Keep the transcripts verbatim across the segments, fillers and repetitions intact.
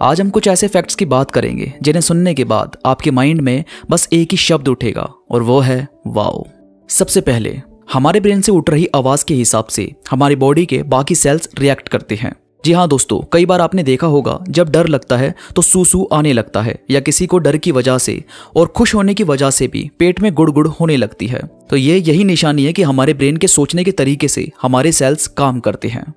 आज हम कुछ ऐसे फैक्ट्स की बात करेंगे जिन्हें सुनने के बाद आपके माइंड में बस एक ही शब्द उठेगा और वो है वाओ। सबसे पहले हमारे ब्रेन से उठ रही आवाज़ के हिसाब से हमारी बॉडी के बाकी सेल्स रिएक्ट करते हैं। जी हाँ दोस्तों, कई बार आपने देखा होगा जब डर लगता है तो सूसू आने लगता है या किसी को डर की वजह से और खुश होने की वजह से भी पेट में गुड़गुड़ होने लगती है। तो ये यही निशानी है कि हमारे ब्रेन के सोचने के तरीके से हमारे सेल्स काम करते हैं।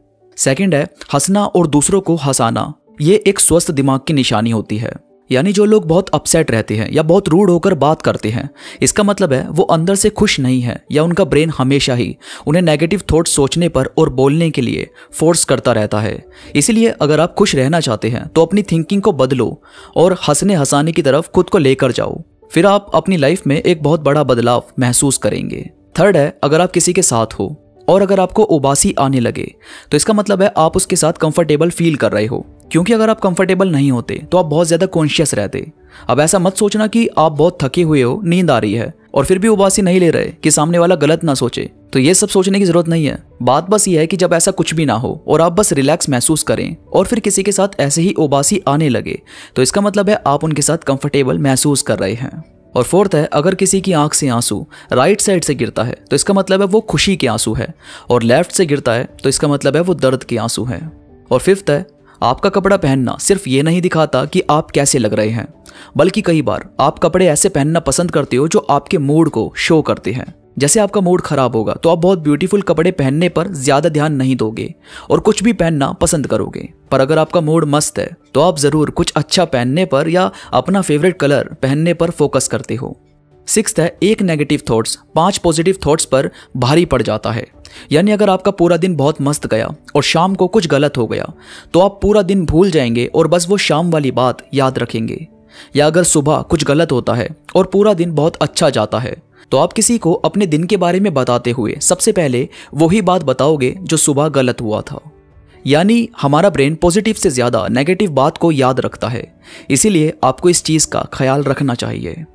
सेकेंड है हंसना और दूसरों को हंसाना। ये एक स्वस्थ दिमाग की निशानी होती है। यानी जो लोग बहुत अपसेट रहते हैं या बहुत रूड होकर बात करते हैं, इसका मतलब है वो अंदर से खुश नहीं है या उनका ब्रेन हमेशा ही उन्हें नेगेटिव थॉट सोचने पर और बोलने के लिए फोर्स करता रहता है। इसीलिए अगर आप खुश रहना चाहते हैं तो अपनी थिंकिंग को बदलो और हंसने हंसाने की तरफ खुद को लेकर जाओ, फिर आप अपनी लाइफ में एक बहुत बड़ा बदलाव महसूस करेंगे। थर्ड है अगर आप किसी के साथ हो और अगर आपको उबासी आने लगे तो इसका मतलब है आप उसके साथ कंफर्टेबल फील कर रहे हो, क्योंकि अगर आप कंफर्टेबल नहीं होते तो आप बहुत ज़्यादा कॉन्शियस रहते। अब ऐसा मत सोचना कि आप बहुत थके हुए हो, नींद आ रही है और फिर भी उबासी नहीं ले रहे कि सामने वाला गलत ना सोचे, तो ये सब सोचने की ज़रूरत नहीं है। बात बस ये है कि जब ऐसा कुछ भी ना हो और आप बस रिलैक्स महसूस करें और फिर किसी के साथ ऐसे ही उबासी आने लगे तो इसका मतलब है आप उनके साथ कंफर्टेबल महसूस कर रहे हैं। और फोर्थ है अगर किसी की आंख से आंसू राइट साइड से गिरता है तो इसका मतलब है वो खुशी के आंसू है, और लेफ्ट से गिरता है तो इसका मतलब है वो दर्द के आंसू है। और फिफ्थ है आपका कपड़ा पहनना सिर्फ ये नहीं दिखाता कि आप कैसे लग रहे हैं, बल्कि कई बार आप कपड़े ऐसे पहनना पसंद करते हो जो आपके मूड को शो करते हैं। जैसे आपका मूड खराब होगा तो आप बहुत ब्यूटीफुल कपड़े पहनने पर ज़्यादा ध्यान नहीं दोगे और कुछ भी पहनना पसंद करोगे, पर अगर आपका मूड मस्त है तो आप ज़रूर कुछ अच्छा पहनने पर या अपना फेवरेट कलर पहनने पर फोकस करते हो। सिक्स्थ है एक नेगेटिव थॉट्स पांच पॉजिटिव थॉट्स पर भारी पड़ जाता है। यानी अगर आपका पूरा दिन बहुत मस्त गया और शाम को कुछ गलत हो गया तो आप पूरा दिन भूल जाएंगे और बस वो शाम वाली बात याद रखेंगे। या अगर सुबह कुछ गलत होता है और पूरा दिन बहुत अच्छा जाता है तो आप किसी को अपने दिन के बारे में बताते हुए सबसे पहले वही बात बताओगे जो सुबह गलत हुआ था। यानी हमारा ब्रेन पॉजिटिव से ज़्यादा नेगेटिव बात को याद रखता है, इसीलिए आपको इस चीज़ का ख्याल रखना चाहिए।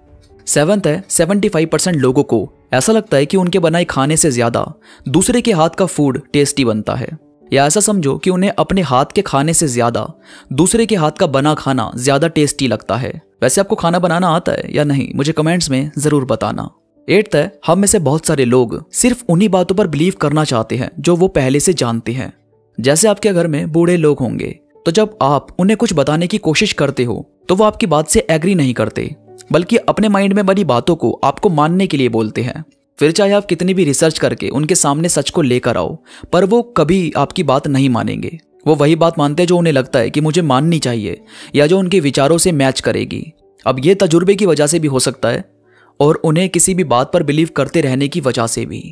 सेवन्थ है पचहत्तर परसेंट लोगों को ऐसा लगता है कि उनके बनाए खाने से ज़्यादा दूसरे के हाथ का फूड टेस्टी बनता है, या ऐसा समझो कि उन्हें अपने हाथ के खाने से ज़्यादा दूसरे के हाथ का बना खाना ज़्यादा टेस्टी लगता है। वैसे आपको खाना बनाना आता है या नहीं, मुझे कमेंट्स में ज़रूर बताना। एट्थ है हम में से बहुत सारे लोग सिर्फ उन्हीं बातों पर बिलीव करना चाहते हैं जो वो पहले से जानते हैं। जैसे आपके घर में बूढ़े लोग होंगे तो जब आप उन्हें कुछ बताने की कोशिश करते हो तो वो आपकी बात से एग्री नहीं करते, बल्कि अपने माइंड में बनी बातों को आपको मानने के लिए बोलते हैं। फिर चाहे आप कितनी भी रिसर्च करके उनके सामने सच को लेकर आओ पर वो कभी आपकी बात नहीं मानेंगे। वो वही बात मानते हैं जो उन्हें लगता है कि मुझे माननी चाहिए या जो उनके विचारों से मैच करेगी। अब ये तजुर्बे की वजह से भी हो सकता है और उन्हें किसी भी बात पर बिलीव करते रहने की वजह से भी।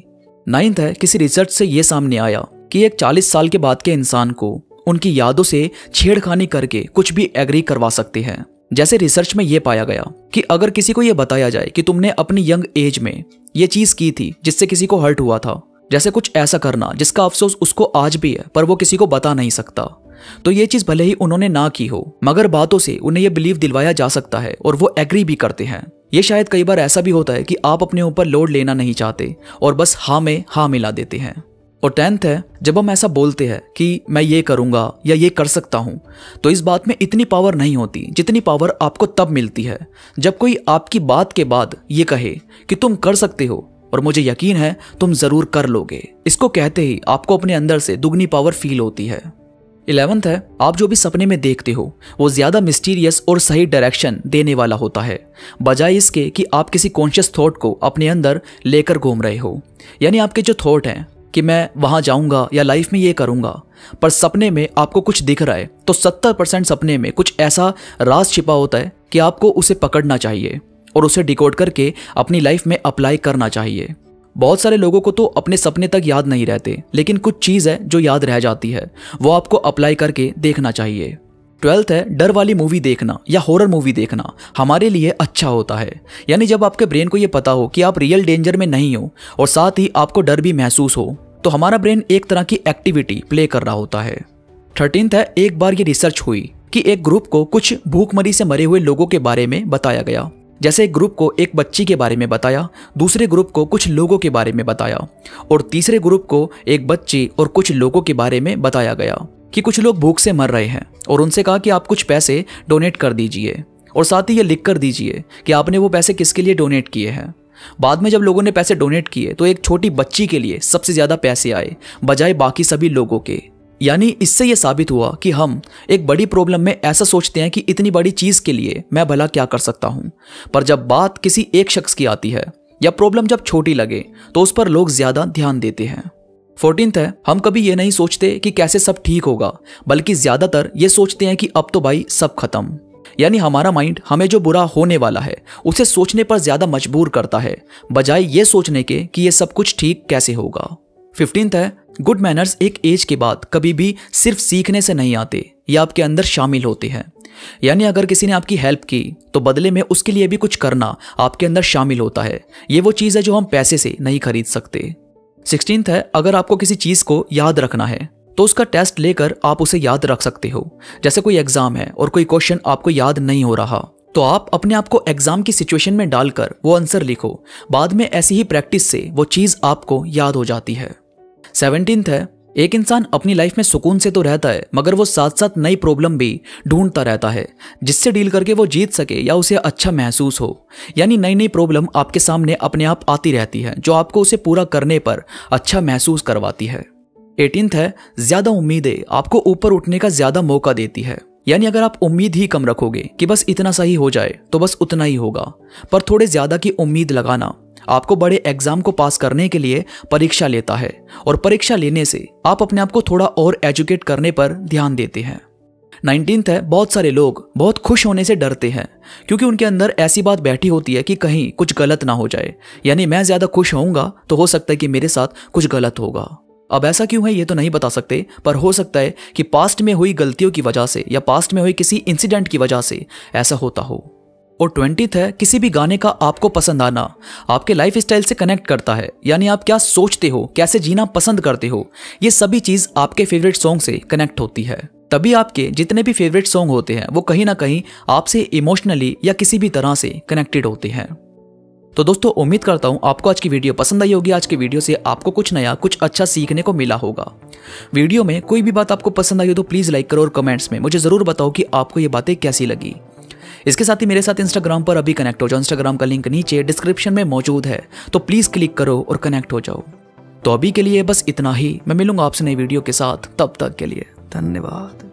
नाइन्थ है किसी रिसर्च से ये सामने आया कि एक चालीस साल के बाद के इंसान को उनकी यादों से छेड़खानी करके कुछ भी एग्री करवा सकते हैं। जैसे रिसर्च में ये पाया गया कि अगर किसी को ये बताया जाए कि तुमने अपनी यंग एज में ये चीज़ की थी जिससे किसी को हर्ट हुआ था, जैसे कुछ ऐसा करना जिसका अफसोस उसको आज भी है पर वो किसी को बता नहीं सकता, तो ये चीज़ भले ही उन्होंने ना की हो मगर बातों से उन्हें ये बिलीव दिलवाया जा सकता है और वो एग्री भी करते हैं। ये शायद कई बार ऐसा भी होता है कि आप अपने ऊपर लोड लेना नहीं चाहते और बस हाँ में हाँ मिला देते हैं। और टेंथ है जब हम ऐसा बोलते हैं कि मैं ये करूँगा या ये कर सकता हूँ तो इस बात में इतनी पावर नहीं होती जितनी पावर आपको तब मिलती है जब कोई आपकी बात के बाद ये कहे कि तुम कर सकते हो और मुझे यकीन है तुम ज़रूर कर लोगे। इसको कहते ही आपको अपने अंदर से दुगनी पावर फील होती है। इलेवेंथ है आप जो भी सपने में देखते हो वो ज़्यादा मिस्टीरियस और सही डायरेक्शन देने वाला होता है, बजाय इसके कि आप किसी कॉन्शियस थॉट को अपने अंदर लेकर घूम रहे हो। यानी आपके जो थॉट हैं कि मैं वहाँ जाऊँगा या लाइफ में ये करूँगा, पर सपने में आपको कुछ दिख रहा है तो सत्तर परसेंट सपने में कुछ ऐसा राज छिपा होता है कि आपको उसे पकड़ना चाहिए और उसे डिकोड करके अपनी लाइफ में अप्लाई करना चाहिए। बहुत सारे लोगों को तो अपने सपने तक याद नहीं रहते, लेकिन कुछ चीज़ है जो याद रह जाती है, वो आपको अप्लाई करके देखना चाहिए। ट्वेल्थ है डर वाली मूवी देखना या हॉरर मूवी देखना हमारे लिए अच्छा होता है। यानी जब आपके ब्रेन को ये पता हो कि आप रियल डेंजर में नहीं हो और साथ ही आपको डर भी महसूस हो तो हमारा ब्रेन एक तरह की एक्टिविटी प्ले कर रहा होता है। थर्टीन्थ है एक बार ये रिसर्च हुई कि एक ग्रुप को कुछ भूखमरी से मरे हुए लोगों के बारे में बताया गया। जैसे एक ग्रुप को एक बच्ची के बारे में बताया, दूसरे ग्रुप को कुछ लोगों के बारे में बताया और तीसरे ग्रुप को एक बच्ची और कुछ लोगों के बारे में बताया गया कि कुछ लोग भूख से मर रहे हैं और उनसे कहा कि आप कुछ पैसे डोनेट कर दीजिए और साथ ही ये लिख कर दीजिए कि आपने वो पैसे किसके लिए डोनेट किए हैं। बाद में जब लोगों ने पैसे डोनेट किए तो एक छोटी बच्ची के लिए सबसे ज़्यादा पैसे आए बजाय बाकी सभी लोगों के। यानी इससे ये साबित हुआ कि हम एक बड़ी प्रॉब्लम में ऐसा सोचते हैं कि इतनी बड़ी चीज़ के लिए मैं भला क्या कर सकता हूँ, पर जब बात किसी एक शख्स की आती है या प्रॉब्लम जब छोटी लगे तो उस पर लोग ज़्यादा ध्यान देते हैं। फोर्टीन्थ है, हम कभी ये नहीं सोचते कि कैसे सब ठीक होगा, बल्कि ज़्यादातर ये सोचते हैं कि अब तो भाई सब खत्म। यानी हमारा माइंड हमें जो बुरा होने वाला है उसे सोचने पर ज़्यादा मजबूर करता है बजाय ये सोचने के कि ये सब कुछ ठीक कैसे होगा। फिफ्टीन्थ है, गुड मैनर्स एक एज के बाद कभी भी सिर्फ सीखने से नहीं आते, ये आपके अंदर शामिल होते हैं। यानी अगर किसी ने आपकी हेल्प की तो बदले में उसके लिए भी कुछ करना आपके अंदर शामिल होता है। ये वो चीज़ है जो हम पैसे से नहीं खरीद सकते। सिक्सटीन्थ है, अगर आपको किसी चीज़ को याद रखना है तो उसका टेस्ट लेकर आप उसे याद रख सकते हो। जैसे कोई एग्ज़ाम है और कोई क्वेश्चन आपको याद नहीं हो रहा तो आप अपने आप को एग्ज़ाम की सिचुएशन में डालकर वो आंसर लिखो। बाद में ऐसी ही प्रैक्टिस से वो चीज़ आपको याद हो जाती है। सेवनटीन्थ है, एक इंसान अपनी लाइफ में सुकून से तो रहता है मगर वो साथ साथ नई प्रॉब्लम भी ढूंढता रहता है जिससे डील करके वो जीत सके या उसे अच्छा महसूस हो। यानी नई नई प्रॉब्लम आपके सामने अपने आप आती रहती है जो आपको उसे पूरा करने पर अच्छा महसूस करवाती है। एटीन्थ है, ज़्यादा उम्मीदें आपको ऊपर उठने का ज़्यादा मौका देती है। यानी अगर आप उम्मीद ही कम रखोगे कि बस इतना सा ही हो जाए तो बस उतना ही होगा, पर थोड़े ज़्यादा की उम्मीद लगाना आपको बड़े एग्ज़ाम को पास करने के लिए परीक्षा लेता है और परीक्षा लेने से आप अपने आप को थोड़ा और एजुकेट करने पर ध्यान देते हैं। नाइनटीन्थ है, बहुत सारे लोग बहुत खुश होने से डरते हैं क्योंकि उनके अंदर ऐसी बात बैठी होती है कि कहीं कुछ गलत ना हो जाए। यानी मैं ज़्यादा खुश होऊंगा तो हो सकता है कि मेरे साथ कुछ गलत होगा। अब ऐसा क्यों है ये तो नहीं बता सकते, पर हो सकता है कि पास्ट में हुई गलतियों की वजह से या पास्ट में हुई किसी इंसिडेंट की वजह से ऐसा होता हो। और ट्वेंटीथ है, किसी भी गाने का आपको पसंद आना आपके लाइफ स्टाइल से कनेक्ट करता है। यानी आप क्या सोचते हो, कैसे जीना पसंद करते हो, ये सभी चीज़ आपके फेवरेट सॉन्ग से कनेक्ट होती है। तभी आपके जितने भी फेवरेट सॉन्ग होते हैं वो कहीं ना कहीं आपसे इमोशनली या किसी भी तरह से कनेक्टेड होते हैं। तो दोस्तों उम्मीद करता हूँ आपको आज की वीडियो पसंद आई होगी। आज की वीडियो से आपको कुछ नया कुछ अच्छा सीखने को मिला होगा। वीडियो में कोई भी बात आपको पसंद आई हो तो प्लीज़ लाइक करो और कमेंट्स में मुझे ज़रूर बताओ कि आपको ये बातें कैसी लगी। इसके साथ ही मेरे साथ इंस्टाग्राम पर अभी कनेक्ट हो जाओ। इंस्टाग्राम का लिंक नीचे डिस्क्रिप्शन में मौजूद है, तो प्लीज़ क्लिक करो और कनेक्ट हो जाओ। तो अभी के लिए बस इतना ही, मैं मिलूंगा आपसे नई वीडियो के साथ। तब तक के लिए धन्यवाद।